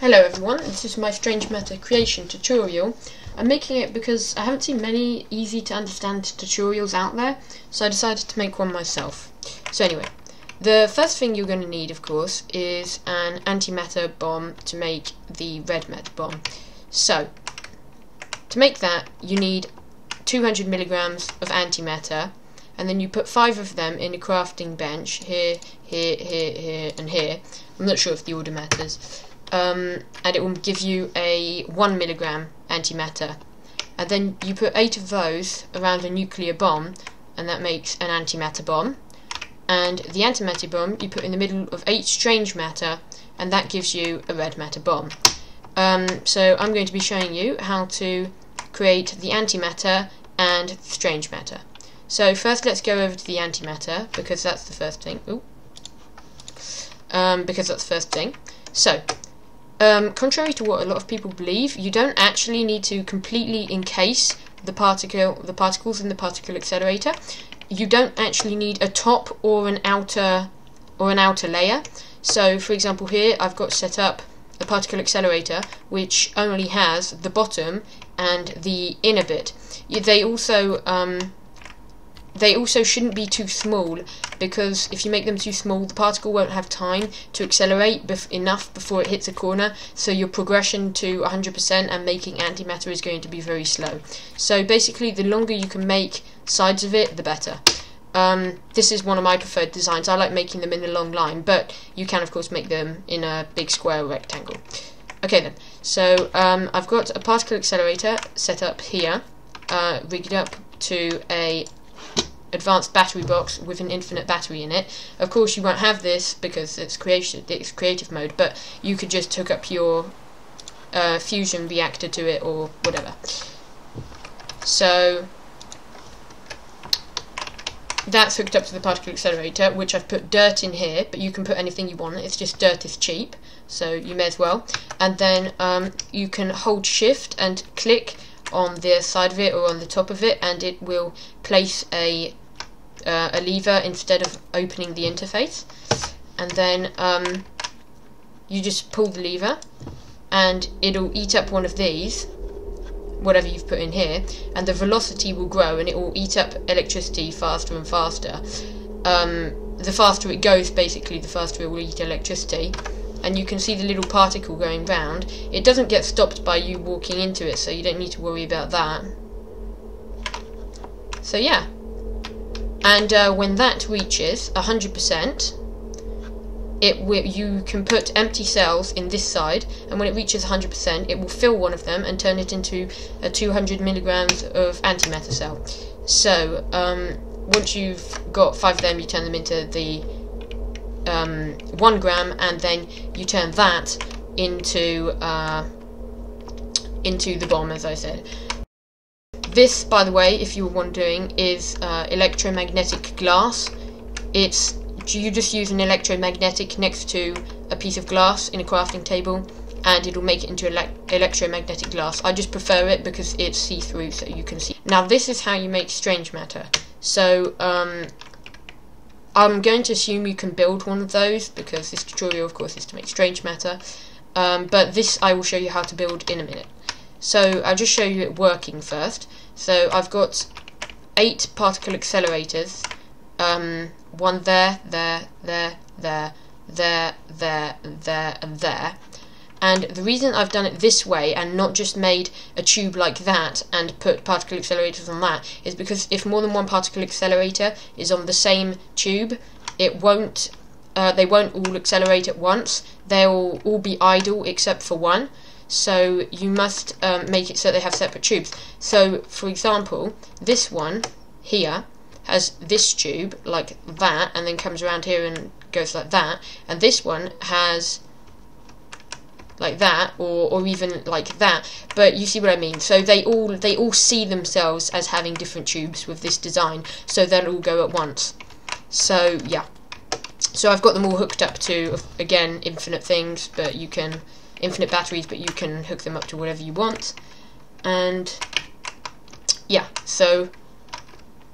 Hello everyone, this is my Strange Matter creation tutorial. I'm making it because I haven't seen many easy to understand tutorials out there, so I decided to make one myself. So anyway, the first thing you're going to need, of course, is an antimatter bomb to make the red matter bomb. So, to make that, you need 200 milligrams of antimatter, and then you put 5 of them in a crafting bench, here, here, here, here, and here. I'm not sure if the order matters. And it will give you a 1 milligram antimatter, and then you put 8 of those around a nuclear bomb, and that makes an antimatter bomb. And the antimatter bomb you put in the middle of 8 strange matter, and that gives you a red matter bomb. So I'm going to be showing you how to create the antimatter and strange matter. So first let's go over to the antimatter, because that's the first thing. So contrary to what a lot of people believe, you don't actually need to completely encase the particles in the particle accelerator. You don't actually need a top or an outer layer. So, for example, here I've got set up a particle accelerator which only has the bottom and the inner bit. They also shouldn't be too small, because if you make them too small, the particle won't have time to accelerate enough before it hits a corner, so your progression to 100% and making antimatter is going to be very slow. So basically, the longer you can make sides of it, the better. This is one of my preferred designs. I like making them in a long line, but you can, of course, make them in a big square or rectangle. Okay then, so I've got a particle accelerator set up here, rigged up to a advanced battery box with an infinite battery in it. Of course you won't have this because it's creative mode, but you could just hook up your fusion reactor to it or whatever. So that's hooked up to the particle accelerator, which I've put dirt in here, but you can put anything you want. It's just dirt is cheap, so you may as well. And then you can hold shift and click on the side of it or on the top of it, and it will place a lever instead of opening the interface. And then you just pull the lever and it'll eat up one of these, whatever you've put in here, and the velocity will grow and it will eat up electricity faster and faster. The faster it goes, basically, the faster it will eat electricity. And you can see the little particle going round. It doesn't get stopped by you walking into it, so you don't need to worry about that. So yeah, and when that reaches 100%, you can put empty cells in this side, and when it reaches 100%, it will fill one of them and turn it into a 200 milligrams of antimatter cell. So once you've got 5 of them, you turn them into the 1 gram, and then you turn that into the bomb, as I said. This, by the way, if you were wondering, is electromagnetic glass. You just use an electromagnetic next to a piece of glass in a crafting table, and it'll make it into electromagnetic glass. I just prefer it because it's see-through, so you can see. Now, this is how you make strange matter. So I'm going to assume you can build one of those, because this tutorial, of course, is to make strange matter. But this I will show you how to build in a minute. So I'll just show you it working first. So I've got 8 particle accelerators. One there, and there. And the reason I've done it this way and not just made a tube like that and put particle accelerators on that is because if more than one particle accelerator is on the same tube, it won't. They won't all accelerate at once. They'll all be idle except for one. So you must make it so they have separate tubes. So, for example, this one here has this tube like that, and then comes around here and goes like that, and this one has like that, or even like that, but you see what I mean. So they all see themselves as having different tubes with this design, so they'll all go at once. So yeah, so I've got them all hooked up to, again, infinite batteries, but you can hook them up to whatever you want. And yeah, so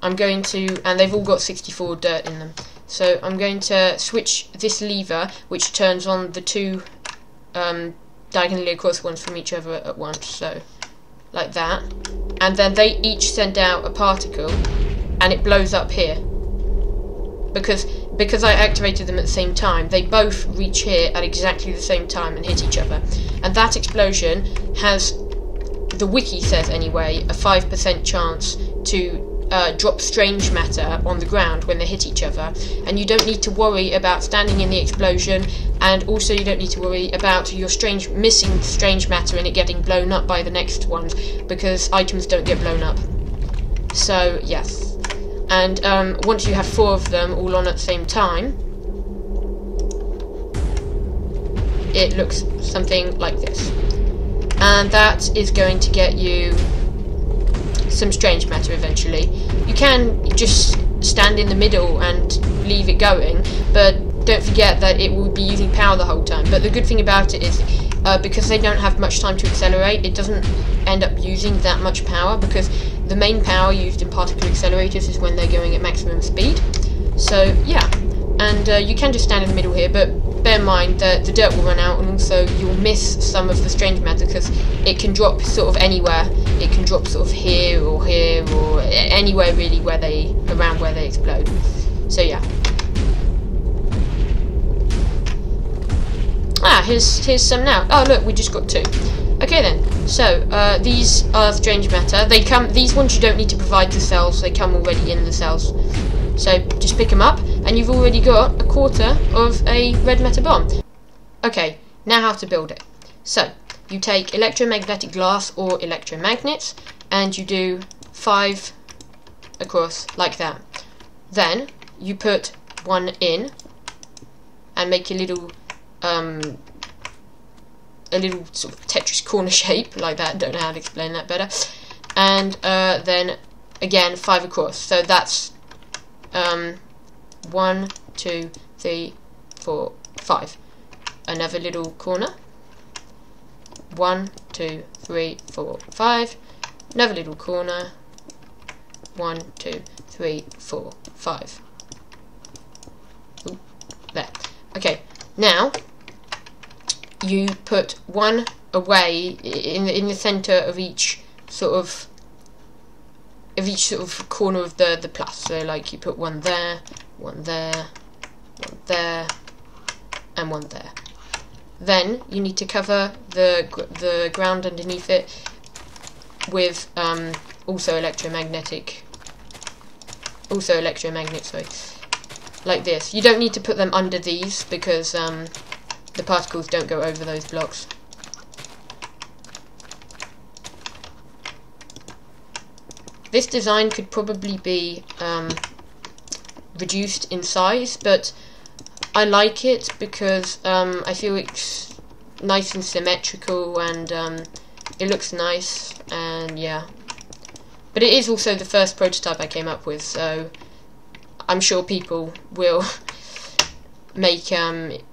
and they've all got 64 dirt in them, so I'm going to switch this lever, which turns on the two diagonally across ones from each other at once, so like that, and then they each send out a particle and it blows up here. Because I activated them at the same time, they both reach here at exactly the same time and hit each other. And that explosion has, the wiki says anyway, a 5% chance to drop strange matter on the ground when they hit each other. And you don't need to worry about standing in the explosion, and also you don't need to worry about your missing strange matter and it getting blown up by the next ones, because items don't get blown up. So, yes. And once you have four of them all on at the same time, it looks something like this. And that is going to get you some strange matter eventually. You can just stand in the middle and leave it going, but don't forget that it will be using power the whole time. But the good thing about it is, because they don't have much time to accelerate, it doesn't end up using that much power, because the main power used in particle accelerators is when they're going at maximum speed. So yeah, and you can just stand in the middle here, but bear in mind that the dirt will run out, and also you'll miss some of the strange matter because it can drop sort of anywhere. It can drop sort of here or here or anywhere really where they around where they explode. So yeah. Ah, here's some now. Oh look, we just got two. Okay then, so these are strange matter. They come, these ones you don't need to provide the cells, they come already in the cells. So just pick them up, and you've already got a quarter of a red matter bomb. Okay, now how to build it. So, you take electromagnetic glass or electromagnets, and you do 5 across like that. Then, you put one in, and make a little sort of Tetris corner shape like that. Don't know how to explain that better. And then again 5 across. So that's 1, 2, 3, 4, 5. Another little corner. 1, 2, 3, 4, 5. Another little corner. 1, 2, 3, 4, 5. Ooh, there. Okay. Now. You put one away in the center of each sort of corner of the plus. So like you put one there, one there, one there, and one there. Then you need to cover the ground underneath it with also electromagnet. Sorry, like this. You don't need to put them under these because the particles don't go over those blocks. This design could probably be reduced in size, but I like it because I feel it's nice and symmetrical, and it looks nice, and yeah. But it is also the first prototype I came up with, so I'm sure people will make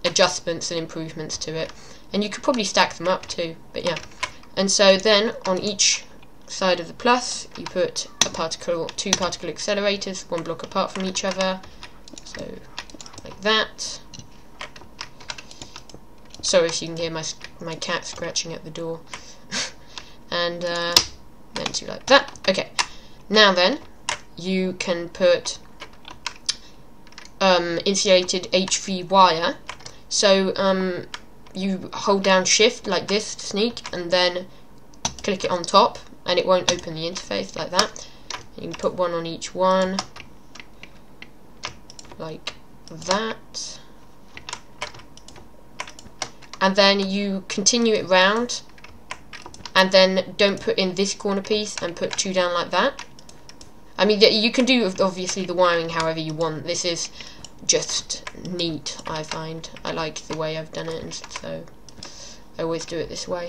adjustments and improvements to it, and you could probably stack them up too, but yeah. And so then on each side of the plus you put a particle, 2 particle accelerators, one block apart from each other, so like that. Sorry if you can hear my cat scratching at the door. And then do like that. Okay, now then you can put insulated HV wire. So you hold down shift like this to sneak, and then click it on top and it won't open the interface like that. You can put one on each one like that, and then you continue it round, and then don't put in this corner piece and put 2 down like that. I mean, you can do obviously the wiring however you want. This is just neat, I find. I like the way I've done it, and so I always do it this way.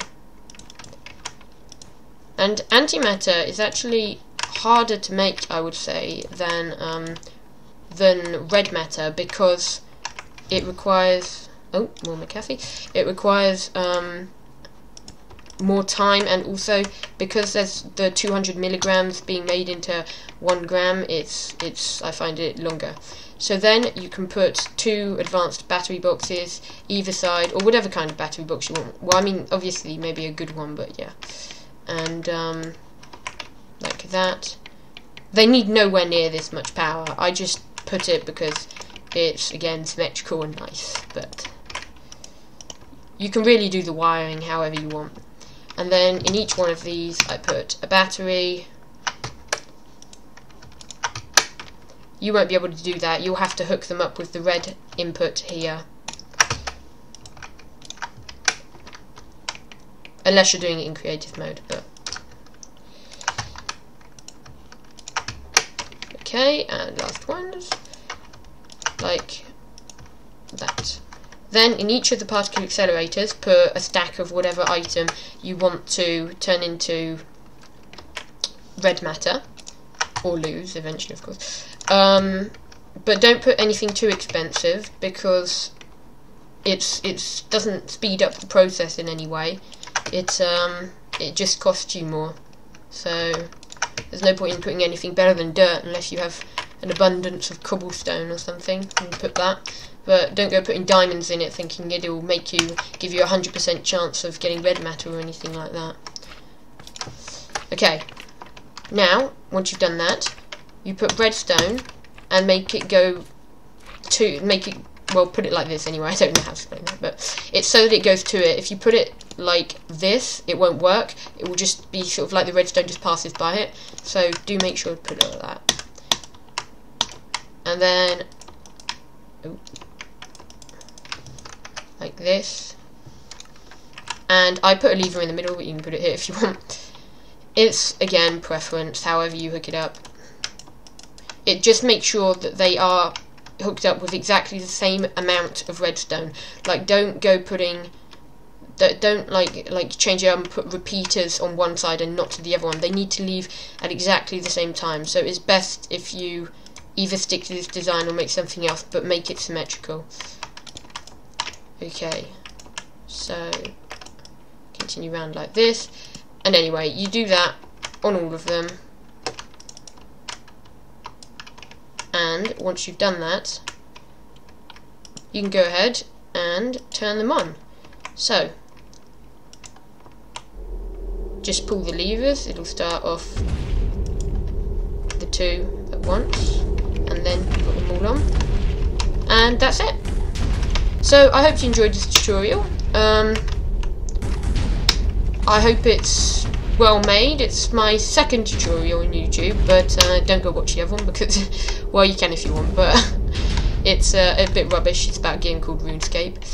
And antimatter is actually harder to make, I would say, than red matter, because it requires more time, and also because there's the 200 milligrams being made into 1 gram, I find it longer. So then you can put two advanced battery boxes either side, or whatever kind of battery box you want. Well, I mean, obviously maybe a good one, but yeah. And like that. They need nowhere near this much power. I just put it because it's, again, symmetrical and nice, but you can really do the wiring however you want. And then in each one of these I put a battery. You won't be able to do that, you'll have to hook them up with the red input here. Unless you're doing it in creative mode, but... Okay, and last ones. Like that. Then in each of the particle accelerators put a stack of whatever item you want to turn into red matter. Or lose, eventually of course. But don't put anything too expensive because it doesn't speed up the process in any way. It just costs you more. So there's no point in putting anything better than dirt unless you have an abundance of cobblestone or something. You can put that. But don't go putting diamonds in it thinking it'll make you, give you 100% chance of getting red matter or anything like that. Okay. Now, once you've done that, you put redstone and make it go to, well, put it like this anyway, I don't know how to explain that, but it's so that it goes to it. If you put it like this, it won't work, it will just be sort of like the redstone just passes by it, so do make sure to put it like that. And then, ooh, like this, and I put a lever in the middle, but you can put it here if you want. It's, again, preference, however you hook it up. It just makes sure that they are hooked up with exactly the same amount of redstone. Like, don't go putting... Don't, like change it up and put repeaters on one side and not to the other one. They need to leave at exactly the same time. So it's best if you either stick to this design or make something else, but make it symmetrical. Okay. So, continue round like this. And anyway, you do that on all of them, and once you've done that, you can go ahead and turn them on. So, just pull the levers, it'll start off the two at once, and then put them all on, and that's it. So, I hope you enjoyed this tutorial. I hope it's well made. It's my second tutorial on YouTube, but don't go watch the other one because, well, you can if you want, but it's a bit rubbish. It's about a game called RuneScape.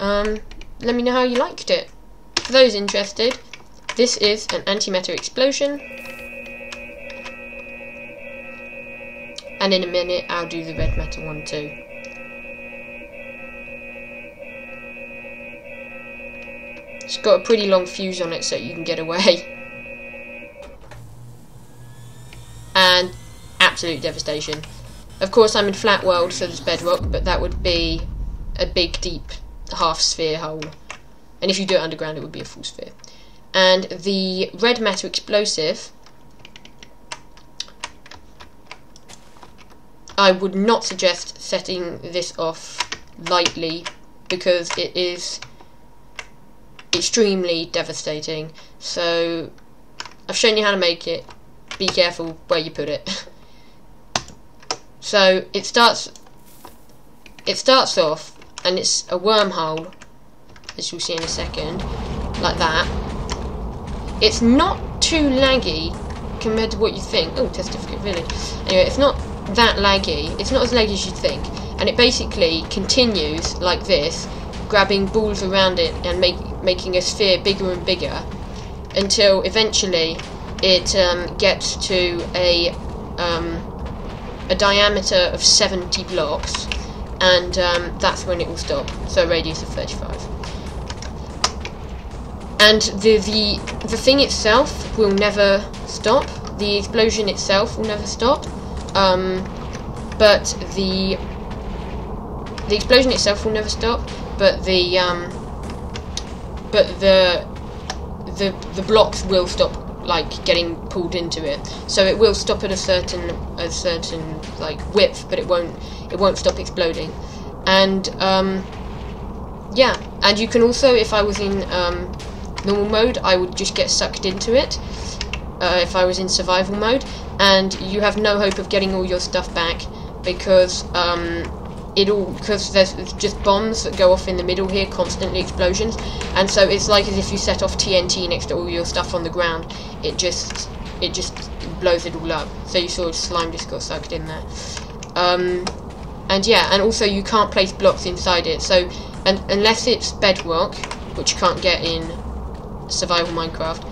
Let me know how you liked it. For those interested, this is an antimatter explosion, and in a minute I'll do the red matter one too. It's got a pretty long fuse on it so you can get away. And absolute devastation. Of course I'm in flat world so there's bedrock, but that would be a big deep half sphere hole. And if you do it underground it would be a full sphere. And the red matter explosive, I would not suggest setting this off lightly because it is extremely devastating. So I've shown you how to make it. Be careful where you put it. So it starts off and it's a wormhole, as you'll see in a second, like that. It's not too laggy compared to what you think. Oh, test certificate, really. Anyway, it's not that laggy. It's not as laggy as you'd think. And it basically continues like this, grabbing balls around it and making a sphere bigger and bigger until eventually it gets to a diameter of 70 blocks, and that's when it will stop, so a radius of 35. And the thing itself will never stop, the explosion itself will never stop, but the explosion itself will never stop, but the blocks will stop like getting pulled into it. So it will stop at a certain like width, but it won't stop exploding. And yeah, and you can also, if I was in normal mode, I would just get sucked into it. If I was in survival mode, and you have no hope of getting all your stuff back, because there's just bombs that go off in the middle here, constantly explosions, and so it's like as if you set off TNT next to all your stuff on the ground. It just blows it all up. So you saw slime just got sucked in there. And yeah, and also you can't place blocks inside it. So unless it's bedrock, which you can't get in survival Minecraft,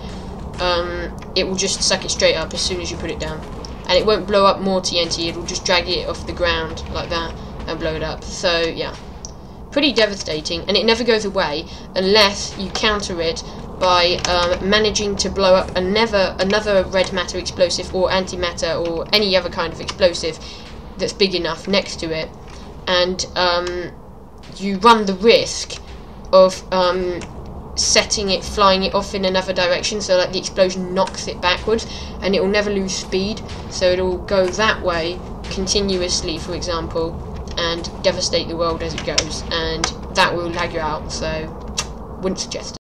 it will just suck it straight up as soon as you put it down, and it won't blow up more TNT. It will just drag it off the ground like that and blow it up. So yeah, pretty devastating, and it never goes away unless you counter it by managing to blow up another red matter explosive or antimatter or any other kind of explosive that's big enough next to it, and you run the risk of flying it off in another direction, so like the explosion knocks it backwards, and it will never lose speed, so it'll go that way continuously, for example, and devastate the world as it goes, and that will lag you out, so wouldn't suggest it.